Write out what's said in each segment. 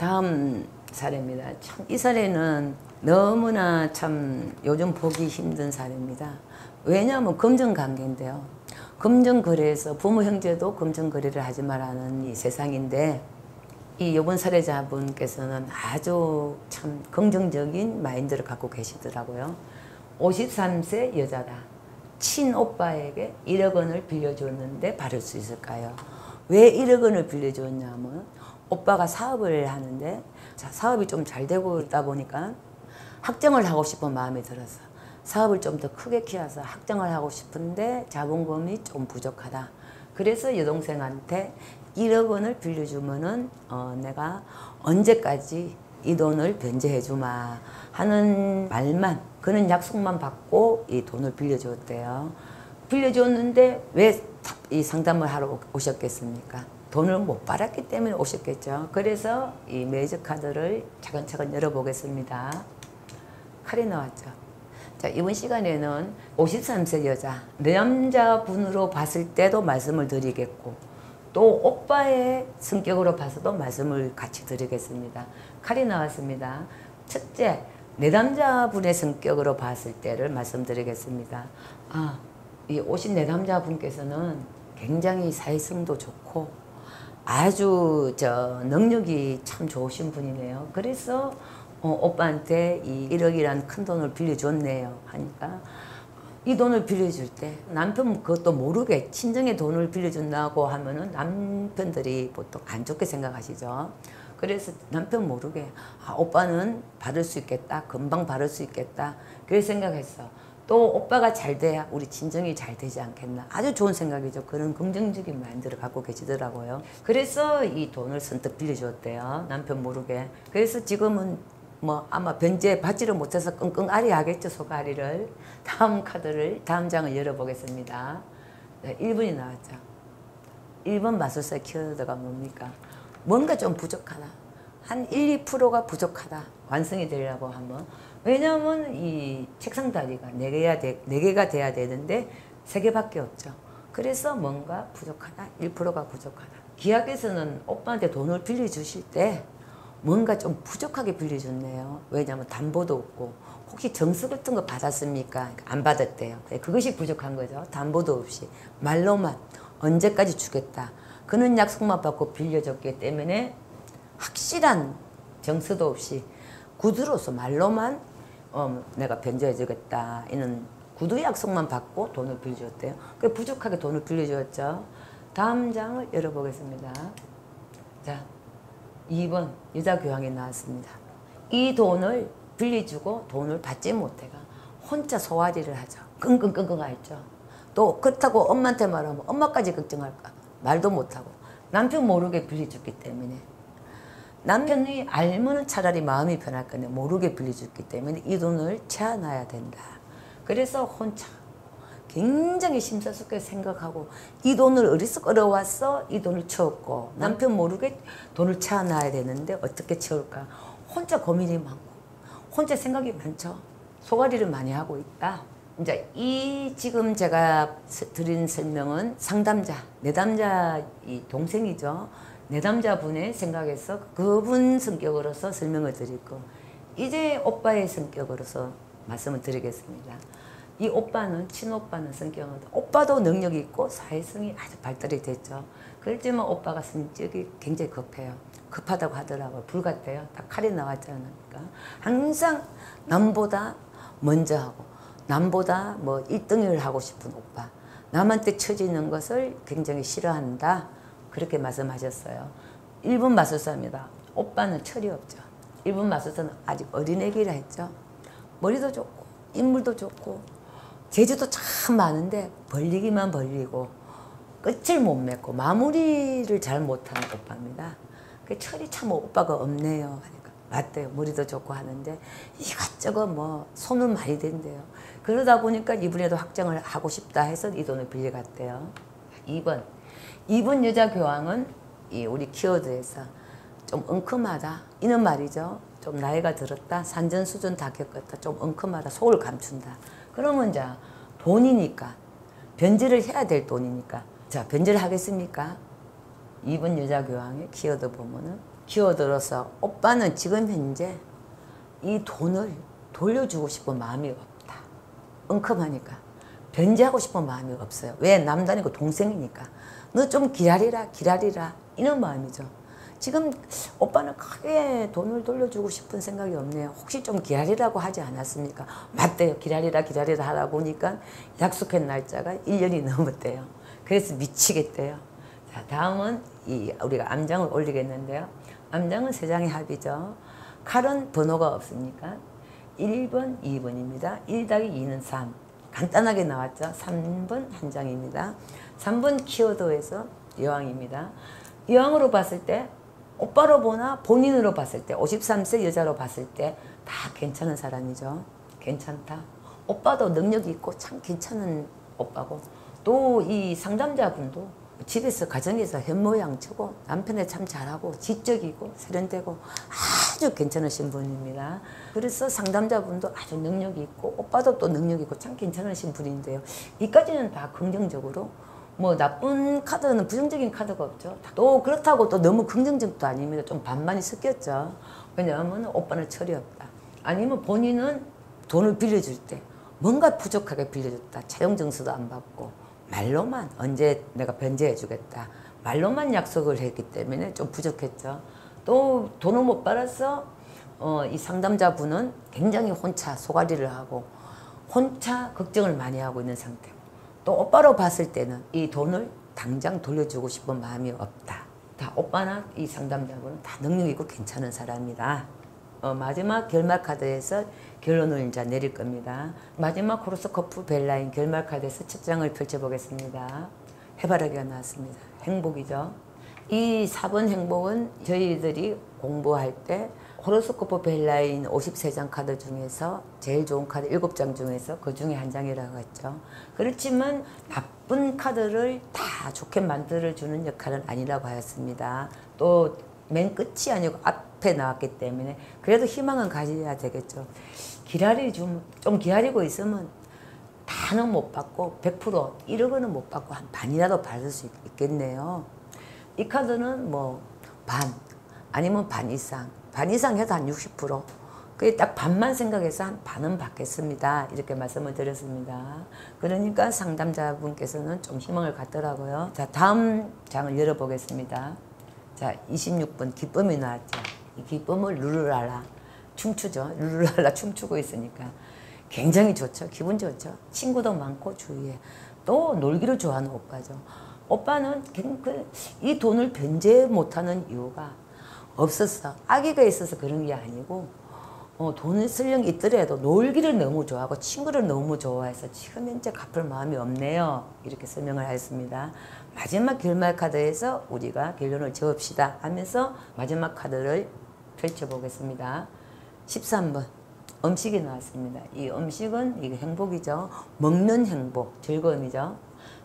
다음 사례입니다. 참 이 사례는 너무나 참 요즘 보기 힘든 사례입니다. 왜냐하면 금전관계인데요. 금전거래에서 부모 형제도 금전거래를 하지 말라는 이 세상인데 이 요번 사례자분께서는 아주 참 긍정적인 마인드를 갖고 계시더라고요. 53세 여자다. 친오빠에게 1억 원을 빌려줬는데 받을 수 있을까요? 왜 1억 원을 빌려줬냐면 오빠가 사업을 하는데 사업이 좀 잘 되고 있다 보니까 확장을 하고 싶은 마음이 들어서 사업을 좀 더 크게 키워서 확장을 하고 싶은데 자본금이 좀 부족하다. 그래서 여동생한테 1억 원을 빌려주면은 내가 언제까지 이 돈을 변제해주마 하는 말만, 그런 약속만 받고 이 돈을 빌려줬대요. 빌려줬는데 왜 이 상담을 하러 오셨겠습니까? 돈을 못 받았기 때문에 오셨겠죠. 그래서 이 매직 카드를 차근차근 열어보겠습니다. 칼이 나왔죠. 자, 이번 시간에는 53세 여자, 남자분으로 봤을 때도 말씀을 드리겠고 또 오빠의 성격으로 봐서도 말씀을 같이 드리겠습니다. 칼이 나왔습니다. 첫째, 내 남자분의 성격으로 봤을 때를 말씀드리겠습니다. 이 오신 내 남자분께서는 굉장히 사회성도 좋고 아주 능력이 참 좋으신 분이네요. 그래서 오빠한테 이 1억이란 큰 돈을 빌려줬네요 하니까, 이 돈을 빌려줄 때 남편 그것도 모르게 친정에 돈을 빌려준다고 하면은 남편들이 보통 안 좋게 생각하시죠. 그래서 남편 모르게 오빠는 받을 수 있겠다, 금방 받을 수 있겠다 그렇게 생각했어. 또 오빠가 잘 돼야 우리 친정이 잘 되지 않겠나. 아주 좋은 생각이죠. 그런 긍정적인 마인드를 갖고 계시더라고요. 그래서 이 돈을 선뜻 빌려줬대요. 남편 모르게. 그래서 지금은 뭐 아마 변제 받지를 못해서 끙끙아리 하겠죠. 속아리를. 다음 카드를, 다음 장을 열어보겠습니다. 네, 1번이 나왔죠. 1번 마술사의 키워드가 뭡니까? 뭔가 좀 부족하다. 한 1, 2%가 부족하다. 완성이 되려고 하면. 왜냐하면 이 책상 다리가 4개가 돼야 되는데 3개밖에 없죠. 그래서 뭔가 부족하다, 1%가 부족하다. 기학에서는 오빠한테 돈을 빌려주실 때 뭔가 좀 부족하게 빌려줬네요. 왜냐하면 담보도 없고, 혹시 정수 같은 거 받았습니까? 안 받았대요. 그것이 부족한 거죠. 담보도 없이 말로만 언제까지 주겠다 그런 약속만 받고 빌려줬기 때문에 확실한 정수도 없이 구두로서 말로만 내가 변제해주겠다 이런 구두 약속만 받고 돈을 빌려줬대요. 그 부족하게 돈을 빌려줬죠. 다음 장을 열어보겠습니다. 자, 2번 여자 교황이 나왔습니다. 이 돈을 빌려주고 돈을 받지 못해가 혼자 소화리를 하죠. 끙끙끙끙 앓죠. 또 그렇다고 엄마한테 말하면 엄마까지 걱정할까 말도 못하고, 남편 모르게 빌려줬기 때문에. 남편이 알면 차라리 마음이 편할 건데 모르게 빌려줬기 때문에 이 돈을 채워놔야 된다. 그래서 혼자 굉장히 심사숙고하게 생각하고 이 돈을 어디서 끌어왔어? 이 돈을 채웠고 남편 모르게 돈을 채워놔야 되는데 어떻게 채울까? 혼자 고민이 많고 혼자 생각이 많죠. 소가리를 많이 하고 있다. 이제 이 지금 제가 드린 설명은 상담자, 내담자 이 동생이죠. 내담자분의 생각에서 그분 성격으로서 설명을 드리고, 이제 오빠의 성격으로서 말씀을 드리겠습니다. 이 오빠는, 친오빠는 성격은 오빠도 능력이 있고 사회성이 아주 발달이 됐죠. 그렇지만 오빠가 성격이 굉장히 급해요. 급하다고 하더라고요. 불 같아요. 다 칼이 나왔잖아요. 그러니까 항상 남보다 먼저 하고 남보다 뭐 1등을 하고 싶은 오빠, 남한테 처지는 것을 굉장히 싫어한다 그렇게 말씀하셨어요. 일본 마술사입니다. 오빠는 철이 없죠. 일본 마술사는 아직 어린애기라 했죠. 머리도 좋고 인물도 좋고 재주도 참 많은데 벌리기만 벌리고 끝을 못 맺고 마무리를 잘 못하는 오빠입니다. 그 철이 참 오빠가 없네요. 그러니까 맞대요. 머리도 좋고 하는데 이것저것 뭐 손은 많이 된대요. 그러다 보니까 이분에도 확장을 하고 싶다 해서 이 돈을 빌려갔대요. 2번. 2번 여자 교황은 이 우리 키워드에서 좀 엉큼하다 이런 말이죠. 좀 나이가 들었다, 산전수전 다 겪었다, 좀 엉큼하다, 속을 감춘다. 그러면 자, 돈이니까 변제를 해야 될 돈이니까 자, 변제를 하겠습니까? 2번 여자 교황의 키워드 보면은 기어들어서 오빠는 지금 현재 이 돈을 돌려주고 싶은 마음이 없다. 엉큼하니까 변제하고 싶은 마음이 없어요. 왜? 남자니까 동생이니까. 너 좀 기다리라 이런 마음이죠. 지금 오빠는 크게 돈을 돌려주고 싶은 생각이 없네요. 혹시 좀 기다리라고 하지 않았습니까? 맞대요. 기다리라 하라고 하니까 약속한 날짜가 1년이 넘었대요. 그래서 미치겠대요. 자, 다음은 우리가 암장을 올리겠는데요. 암장은 3장의 합이죠. 칼은 번호가 없으니까 1번, 2번입니다. 1-2는 3. 간단하게 나왔죠. 3번 한 장입니다. 3번 키워드에서 여왕입니다. 여왕으로 봤을 때 오빠로 보나 본인으로 봤을 때 53세 여자로 봤을 때 다 괜찮은 사람이죠. 괜찮다. 오빠도 능력이 있고 참 괜찮은 오빠고 또 이 상담자분도 집에서 가정에서 현모양처고 남편에 참 잘하고 지적이고 세련되고 아주 괜찮으신 분입니다. 그래서 상담자분도 아주 능력이 있고 오빠도 또 능력이 있고 참 괜찮으신 분인데요. 이까지는 다 긍정적으로 뭐 나쁜 카드는 부정적인 카드가 없죠. 또 그렇다고 또 너무 긍정적도 아닙니다. 좀 반반이 섞였죠. 왜냐하면 오빠는 철이 없다. 아니면 본인은 돈을 빌려줄 때 뭔가 부족하게 빌려줬다. 채용증서도 안 받고 말로만 언제 내가 변제해 주겠다. 말로만 약속을 했기 때문에 좀 부족했죠. 또 돈을 못 받아서 이 상담자분은 굉장히 혼자 소가리를 하고 혼자 걱정을 많이 하고 있는 상태고 또 오빠로 봤을 때는 이 돈을 당장 돌려주고 싶은 마음이 없다. 다 오빠나 이 상담자분은 다 능력이 있고 괜찮은 사람이다. 마지막 결말 카드에서 결론을 이제 내릴 겁니다. 마지막 호로스코프 벨라인 결말 카드에서 첫 장을 펼쳐보겠습니다. 해바라기가 나왔습니다. 행복이죠. 이 4번 행복은 저희들이 공부할 때 호로스코프 벨라인 53장 카드 중에서 제일 좋은 카드 7장 중에서 그 중에 한 장이라고 했죠. 그렇지만 나쁜 카드를 다 좋게 만들어주는 역할은 아니라고 하였습니다. 또 맨 끝이 아니고 앞에 나왔기 때문에 그래도 희망은 가져야 되겠죠. 좀 기다리고 있으면 다는 못 받고 100% 1억은 못 받고 한 반이라도 받을 수 있겠네요. 이 카드는 뭐 반 아니면 반 이상 해도 한 60% 그게 딱 반만 생각해서 한 반은 받겠습니다. 이렇게 말씀을 드렸습니다. 그러니까 상담자분께서는 좀 희망을 갖더라고요. 자, 다음 장을 열어보겠습니다. 자, 26번 기쁨이 나왔죠. 이 기쁨을 룰루랄라 춤추죠. 룰루랄라 춤추고 있으니까 굉장히 좋죠. 기분 좋죠. 친구도 많고 주위에 또 놀기를 좋아하는 오빠죠. 오빠는 이 돈을 변제 못하는 이유가 없었어. 아기가 있어서 그런 게 아니고 돈을 쓸령 있더라도 놀기를 너무 좋아하고 친구를 너무 좋아해서 지금 현재 갚을 마음이 없네요. 이렇게 설명을 하였습니다. 마지막 결말 카드에서 우리가 결론을 지읍시다 하면서 마지막 카드를 펼쳐보겠습니다. 13번 음식이 나왔습니다. 이 음식은 이게 행복이죠. 먹는 행복, 즐거움이죠.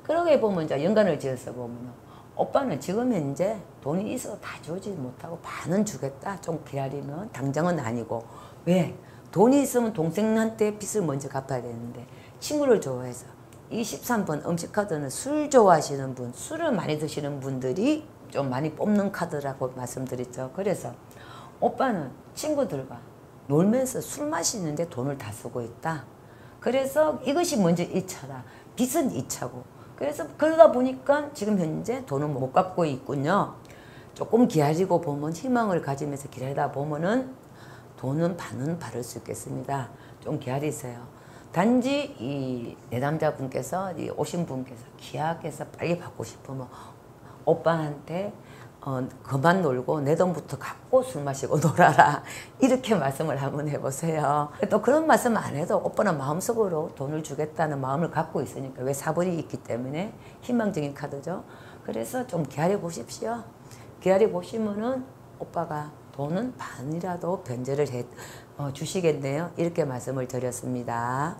그러게 보면 이제 연관을 지어서 보면 오빠는 지금 현재 돈이 있어도 다 주지 못하고 반은 주겠다. 좀 기다리면 당장은 아니고. 왜? 돈이 있으면 동생한테 빚을 먼저 갚아야 되는데 친구를 좋아해서 23번 음식 카드는 술 좋아하시는 분, 술을 많이 드시는 분들이 좀 많이 뽑는 카드라고 말씀드렸죠. 그래서 오빠는 친구들과 놀면서 술 마시는데 돈을 다 쓰고 있다. 그래서 이것이 먼저 1차다. 빚은 2차고. 그래서 그러다 보니까 지금 현재 돈은 못 갚고 있군요. 조금 기다리고 보면 희망을 가지면서 기다리다 보면은 돈은 반은 받을 수 있겠습니다. 좀 기다리세요. 단지 이 내담자분께서 오신 분께서 기약해서 빨리 받고 싶으면 오빠한테 그만 놀고 내 돈부터 갚고 술 마시고 놀아라 이렇게 말씀을 한번 해보세요. 또 그런 말씀 안 해도 오빠는 마음속으로 돈을 주겠다는 마음을 갖고 있으니까 왜 사벌이 있기 때문에 희망적인 카드죠. 그래서 좀 기다려보십시오. 기다려보시면은 오빠가 돈은 반이라도 변제를 해 주시겠네요. 이렇게 말씀을 드렸습니다.